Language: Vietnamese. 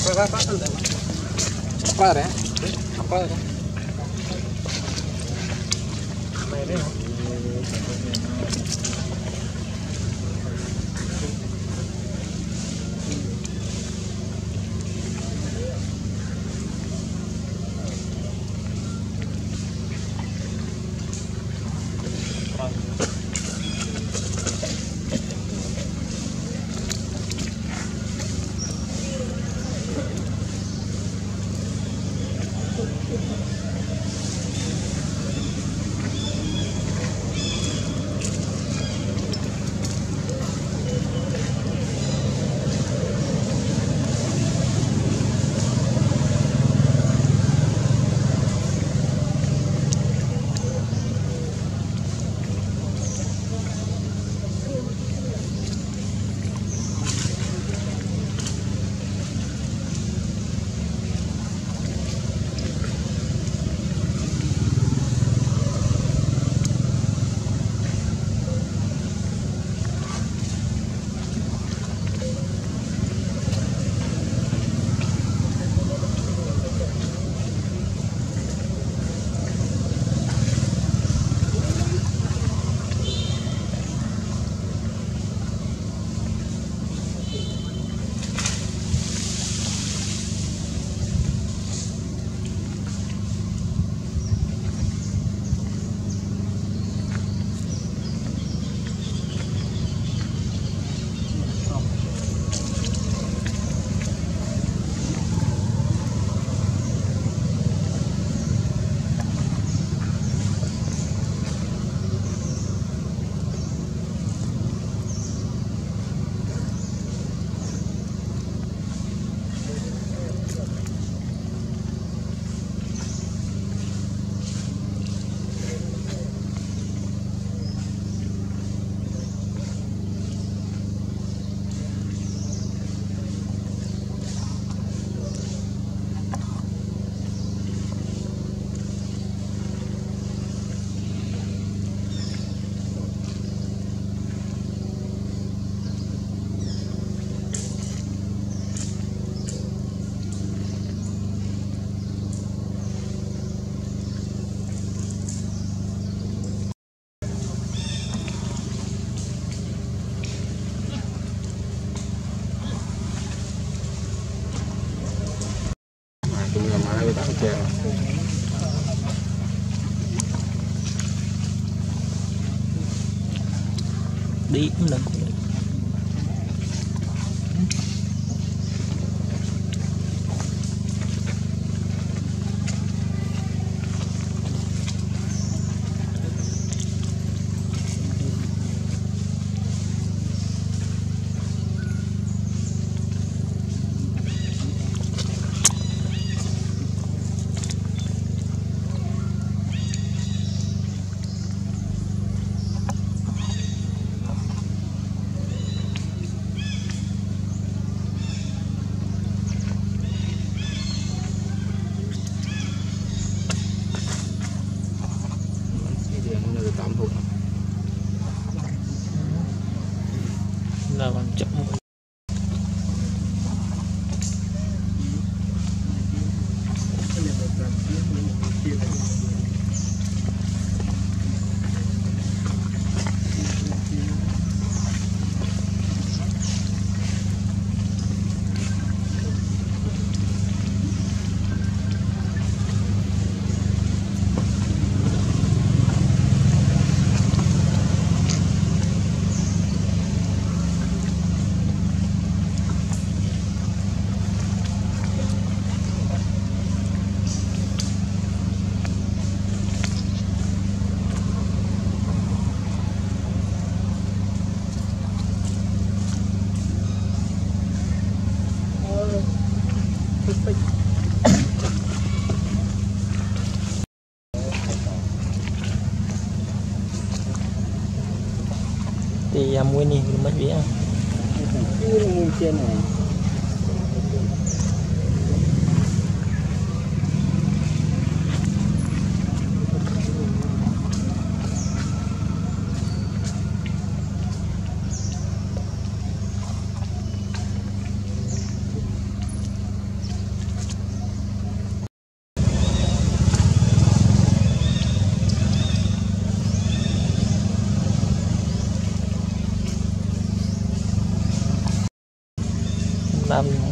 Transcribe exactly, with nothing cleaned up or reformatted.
Apa Apa đi cũng được. Thì mua này mất vía mua trên này làm